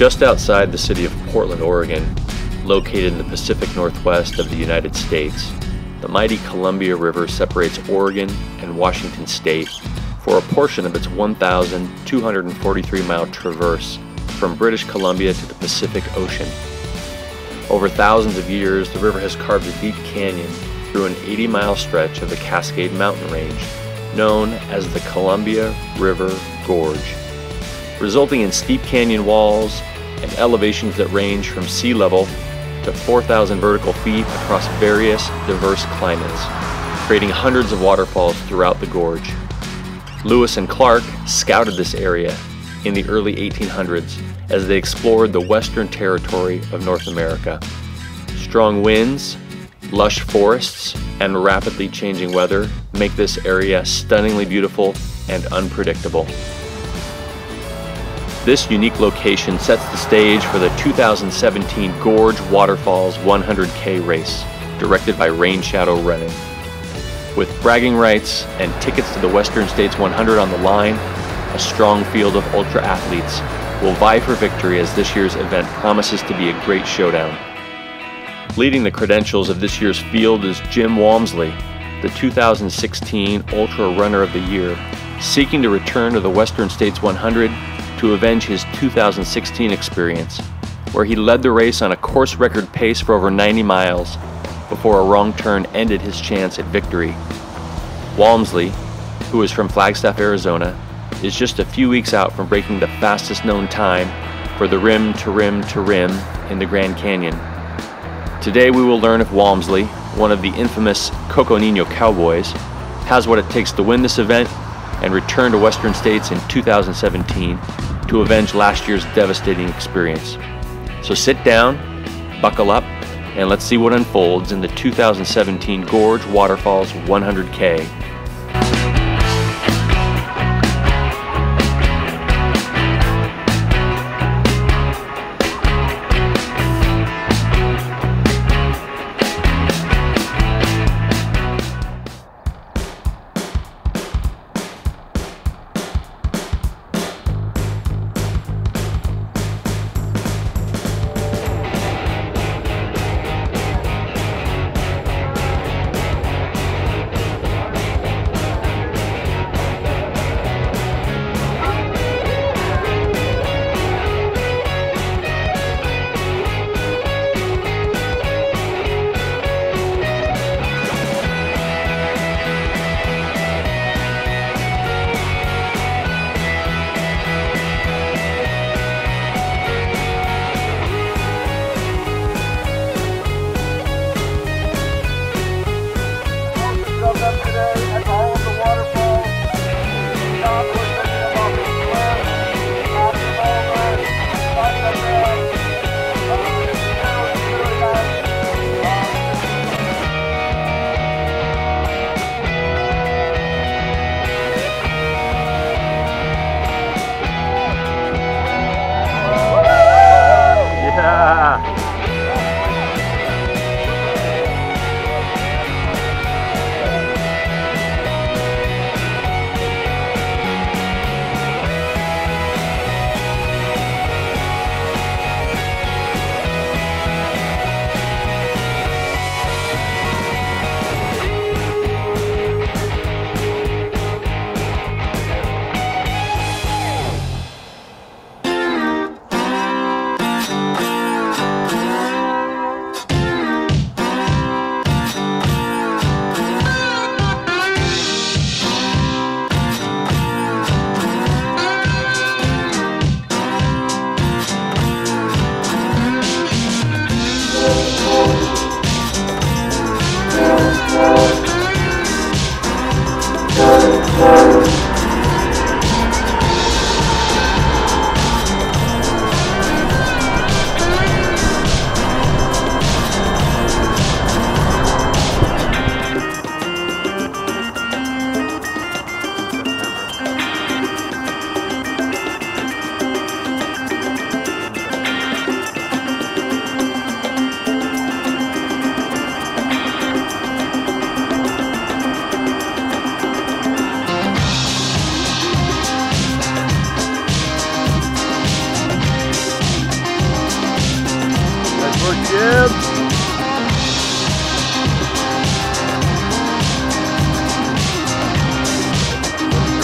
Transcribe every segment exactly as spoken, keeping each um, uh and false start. just outside the city of Portland, Oregon, located in the Pacific Northwest of the United States, the mighty Columbia River separates Oregon and Washington state for a portion of its one thousand two hundred forty-three mile traverse from British Columbia to the Pacific Ocean. Over thousands of years, the river has carved a deep canyon through an eighty mile stretch of the Cascade Mountain range, known as the Columbia River Gorge, resulting in steep canyon walls and elevations that range from sea level to four thousand vertical feet across various diverse climates, creating hundreds of waterfalls throughout the gorge. Lewis and Clark scouted this area in the early eighteen hundreds as they explored the western territory of North America. Strong winds, lush forests, and rapidly changing weather make this area stunningly beautiful and unpredictable. This unique location sets the stage for the two thousand seventeen Gorge Waterfalls one hundred K race, directed by Rainshadow Racing. With bragging rights and tickets to the Western States one hundred on the line, a strong field of ultra athletes will vie for victory as this year's event promises to be a great showdown. Leading the credentials of this year's field is Jim Walmsley, the two thousand sixteen Ultra Runner of the Year, seeking to return to the Western States one hundred to avenge his two thousand sixteen experience, where he led the race on a course record pace for over ninety miles before a wrong turn ended his chance at victory. Walmsley, who is from Flagstaff, Arizona, is just a few weeks out from breaking the fastest known time for the rim to rim to rim in the Grand Canyon. Today we will learn if Walmsley, one of the infamous Coconino Cowboys, has what it takes to win this event and return to Western States in two thousand seventeen to avenge last year's devastating experience. So sit down, buckle up, and let's see what unfolds in the two thousand seventeen Gorge Waterfalls one hundred K.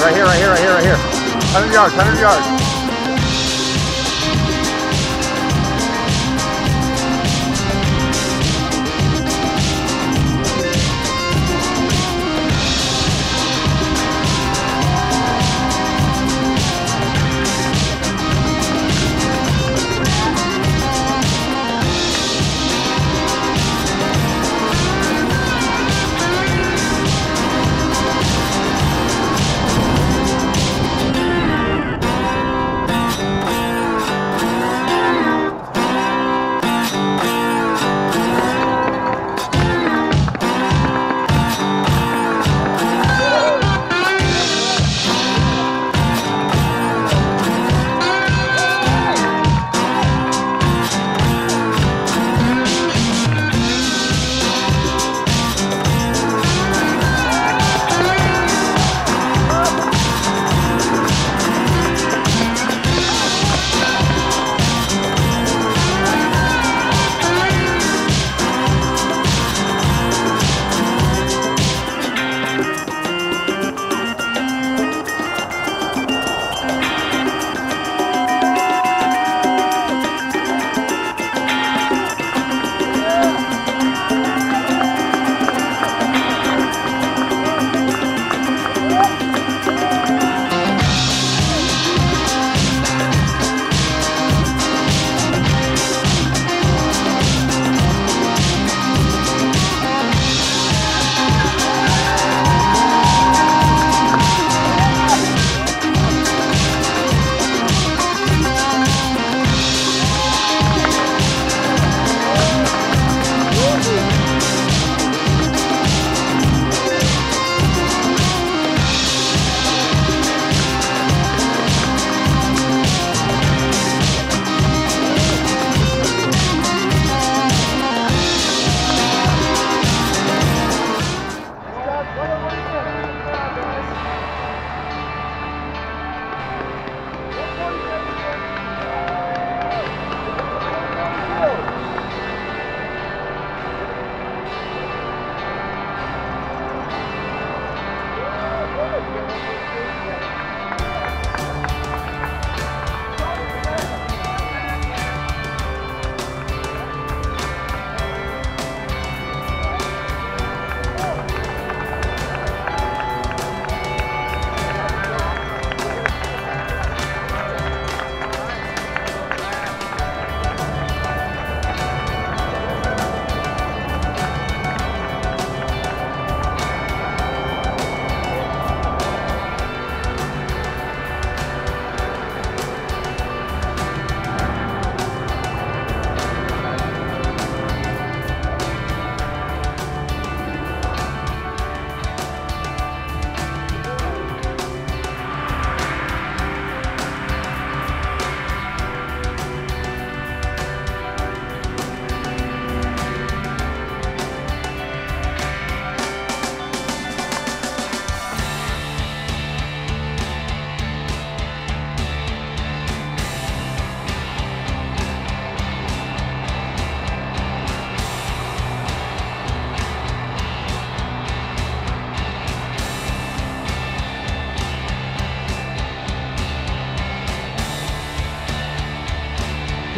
Right here, right here, right here, right here.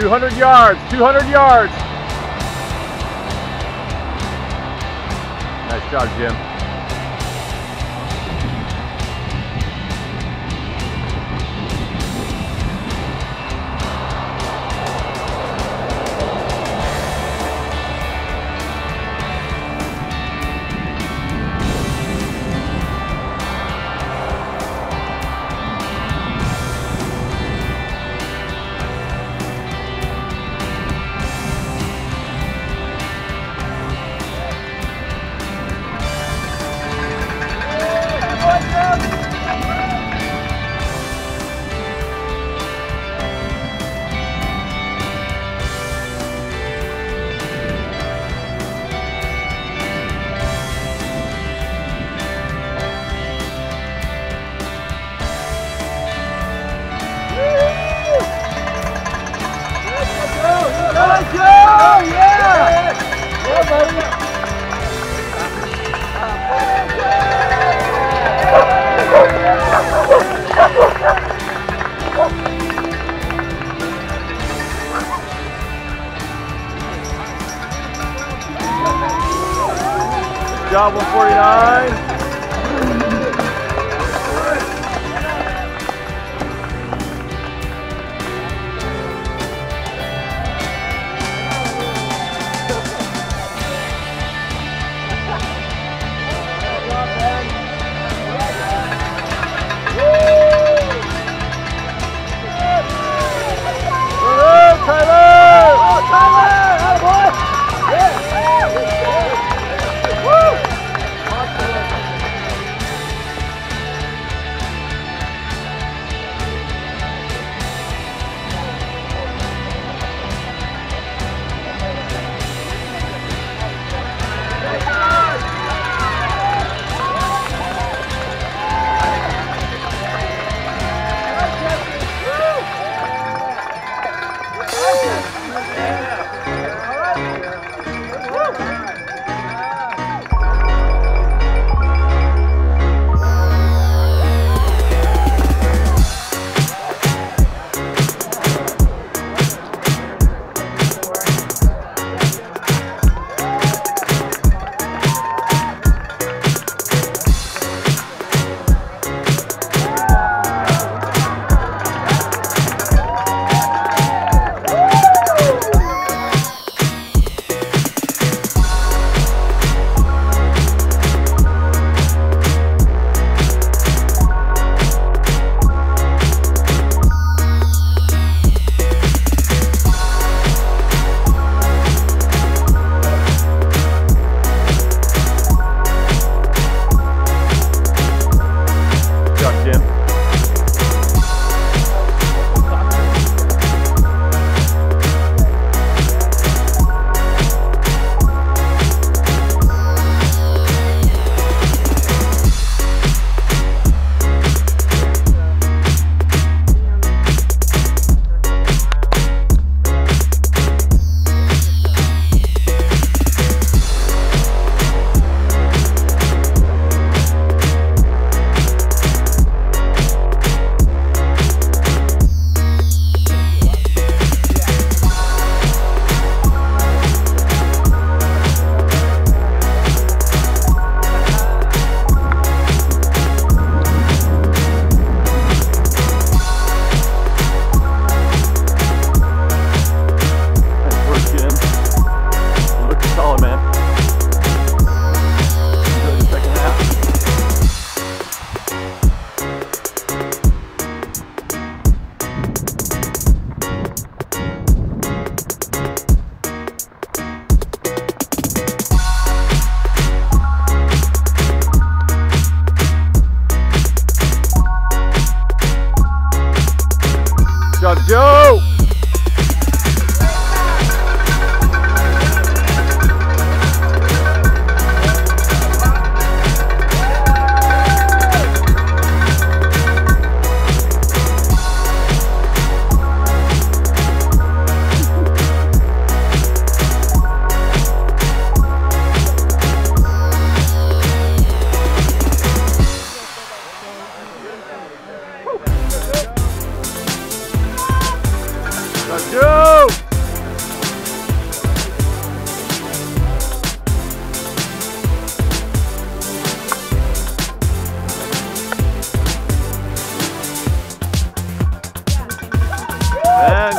one hundred yards, one hundred yards. two hundred yards, two hundred yards. Nice job, Jim. Yeah, buddy.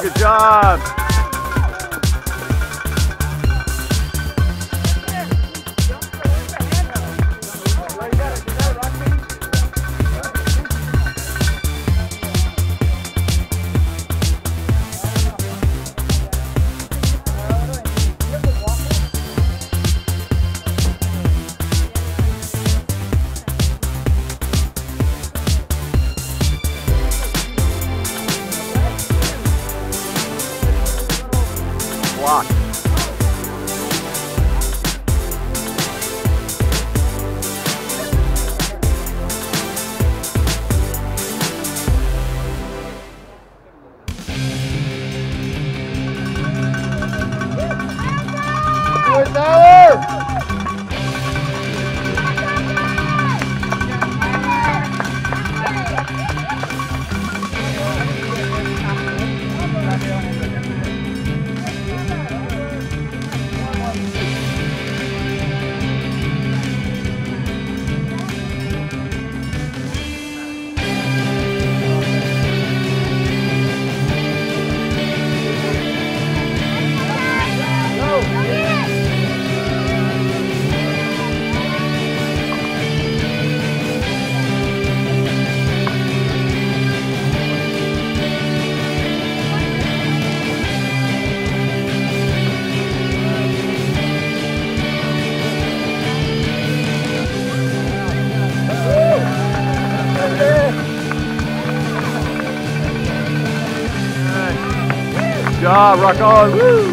Jim, good job. Ah, rock on, woo!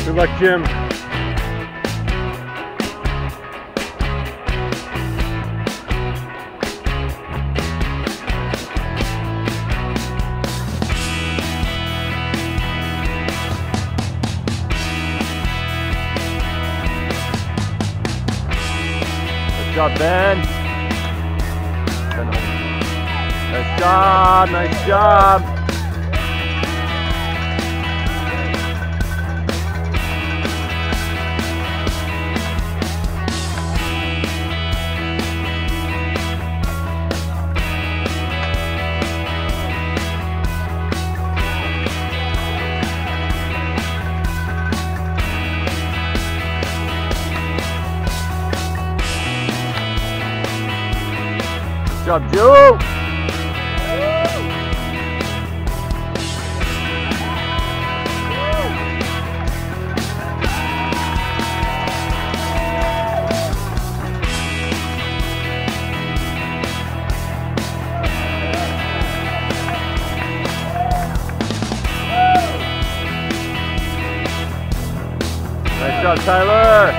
Good luck, Jim. Good job, Ben. Nice job, nice job. Good job, Joe! job, Tyler.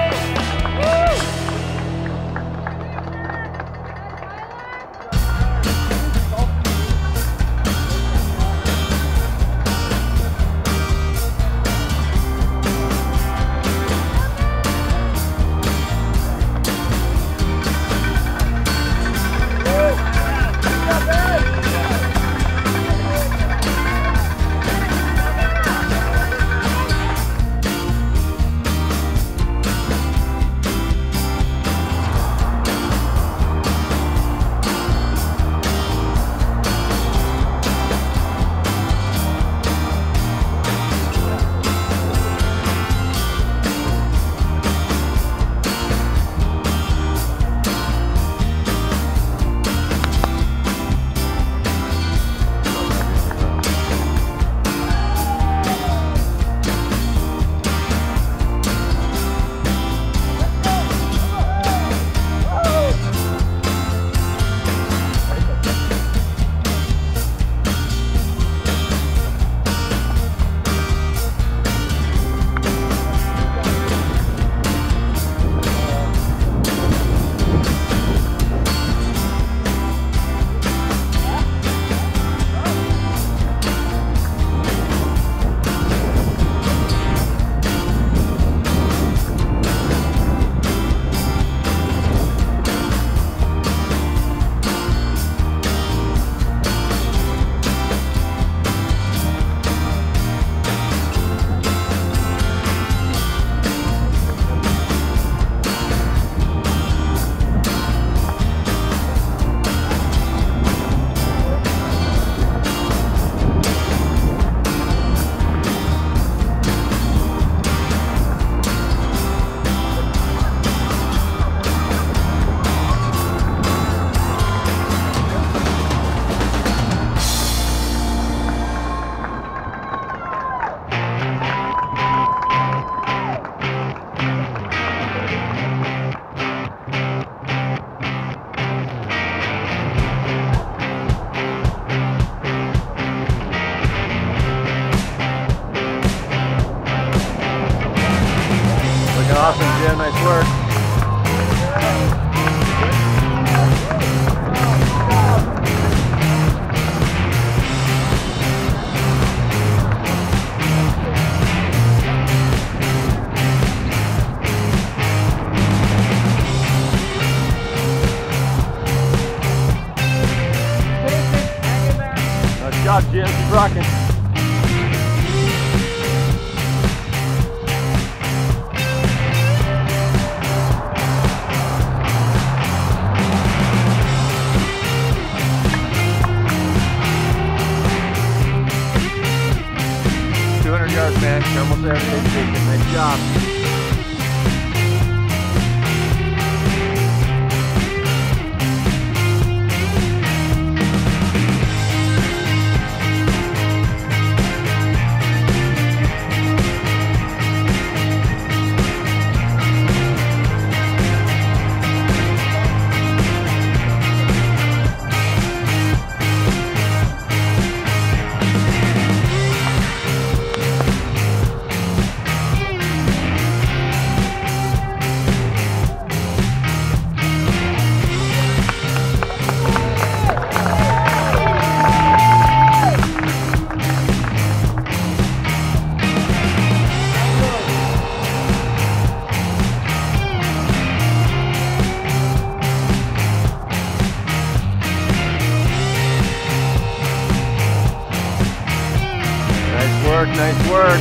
Awesome, Jim. Nice work. Nice job, Jim. Keep rocking. Man, you're almost there. Nice job. Nice work.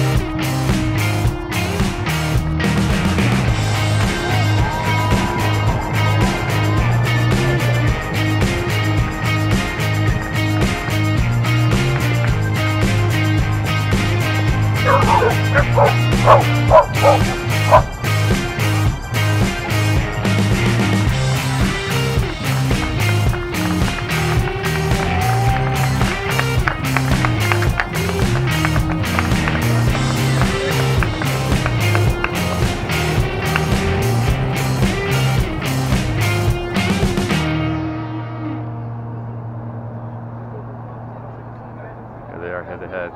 Head to head.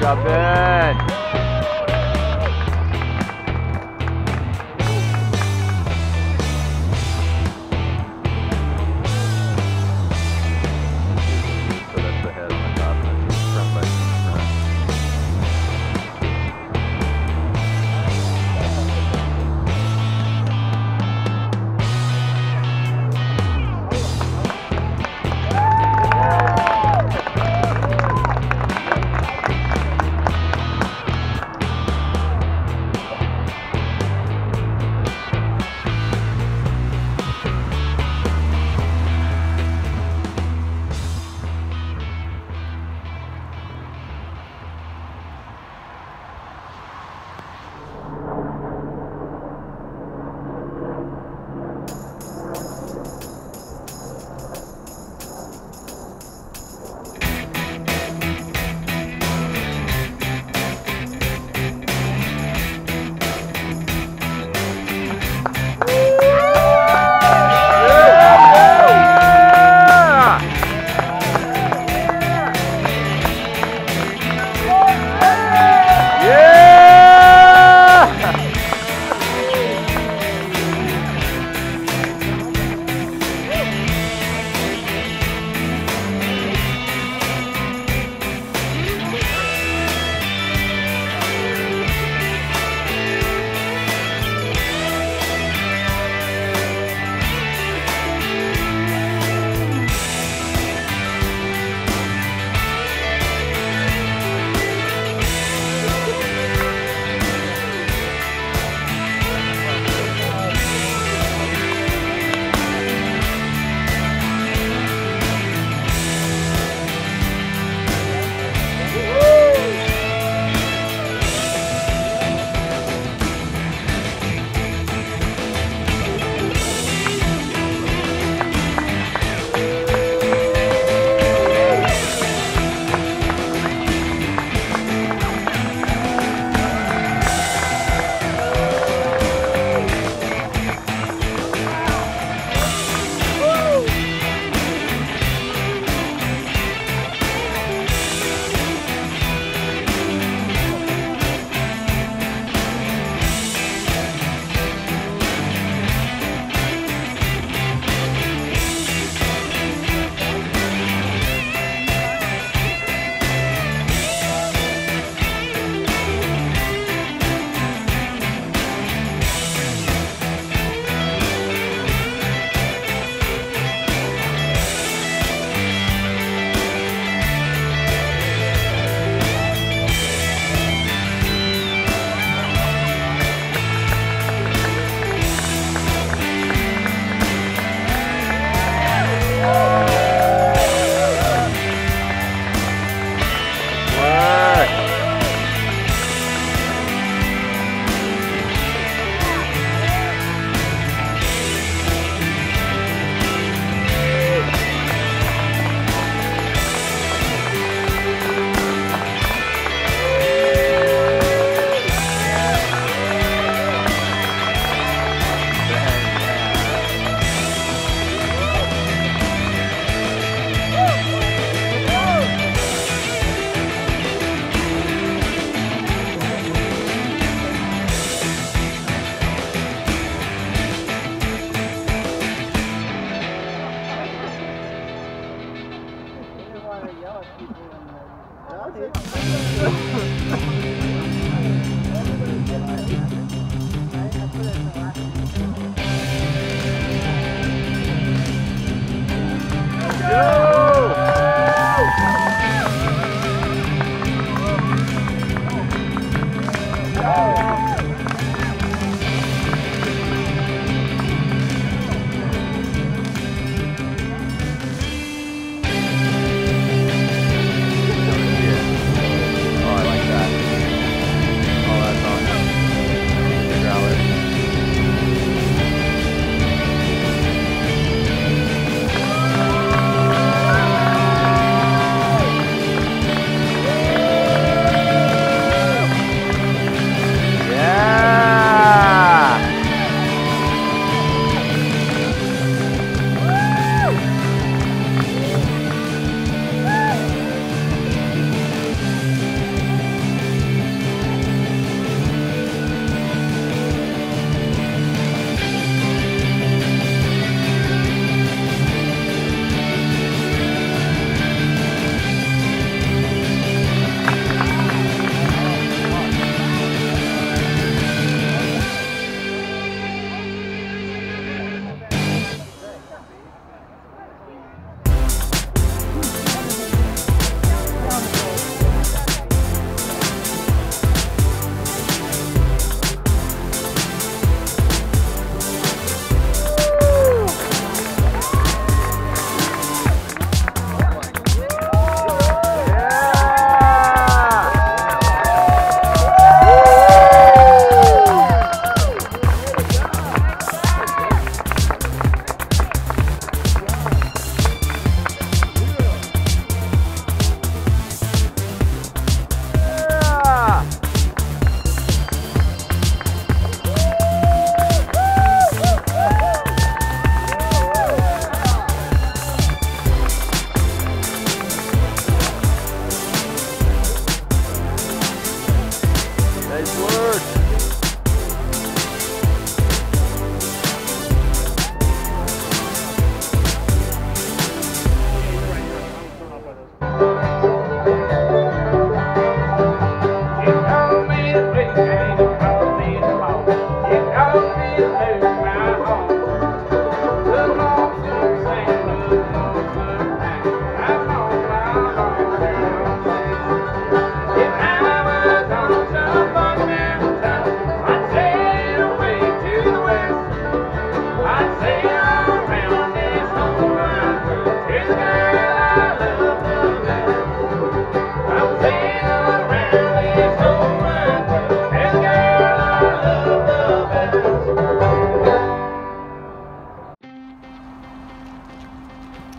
Drop in.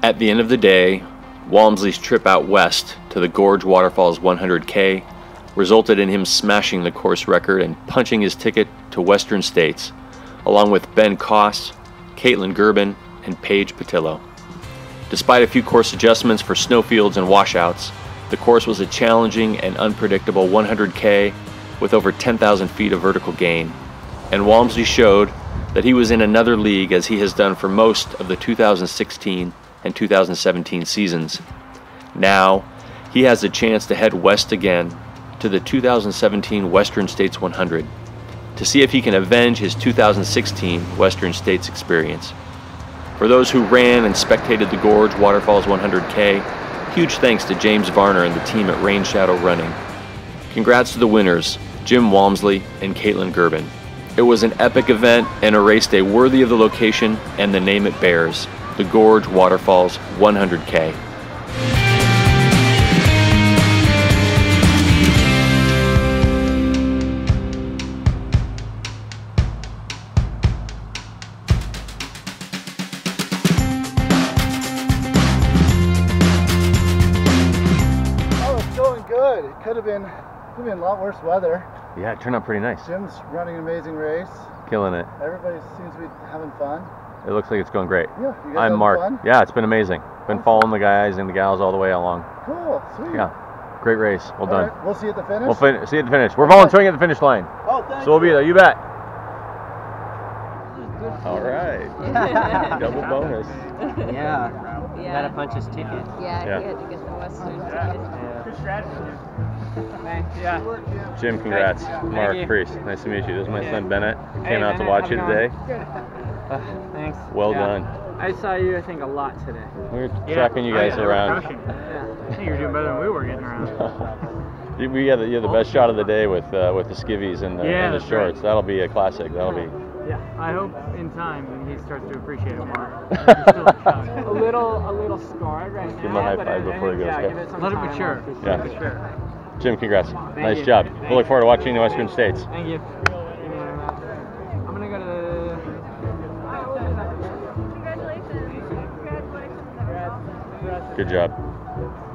At the end of the day, Walmsley's trip out west to the Gorge Waterfalls one hundred K resulted in him smashing the course record and punching his ticket to Western States, along with Ben Koss, Caitlin Gerbin, and Paige Patillo. Despite a few course adjustments for snowfields and washouts, the course was a challenging and unpredictable one hundred K with over ten thousand feet of vertical gain, and Walmsley showed that he was in another league, as he has done for most of the two thousand sixteen and two thousand seventeen seasons. Now, he has the chance to head west again to the two thousand seventeen Western States one hundred to see if he can avenge his two thousand sixteen Western States experience. For those who ran and spectated the Gorge Waterfalls one hundred K, huge thanks to James Varner and the team at Rainshadow Running. Congrats to the winners, Jim Walmsley and Caitlin Gerbin. It was an epic event and a race day worthy of the location and the name it bears, the Gorge Waterfalls one hundred K. It could have been, could have been a lot worse weather. Yeah, it turned out pretty nice. Jim's running an amazing race. Killing it. Everybody seems to be having fun. It looks like it's going great. Yeah, you guys I'm Mark. Fun? Yeah, it's been amazing. Been following the guys and the gals all the way along. Cool, sweet. Yeah, great race. Well all done. Right, we'll see you at the finish. We'll fin see you at the finish. We're volunteering at the finish line. Oh, thanks. So we'll be there. You bet. All right. Double bonus. Yeah. Yeah. Got to punch his ticket. Yeah, yeah, he had to get the Western ticket. Yeah. Good strategy. Yeah. Jim, congrats. Thank Mark you. Priest, nice to meet you. This is my yeah. son Bennett. He came hey, out Bennett, to watch you today. Good. Uh, Thanks. Well yeah. done. I saw you, I think, a lot today. We were yeah. tracking you guys I around. Yeah. I think you were doing better than we were getting around. you, we had the, you had the best shot of the day with uh, with the skivvies and the, yeah, and the shorts. Right. That'll be a classic. That'll be. Yeah, I hope in time he starts to appreciate it more. a little, a little scarred right now. Give him a high five before he goes. Yeah, give it some Let time it mature. Yeah. Mature. Jim, congrats. Thank nice you. job. Thank we look forward to watching the Western States. Thank you. I'm gonna go to. The... Congratulations. Congratulations. Good job.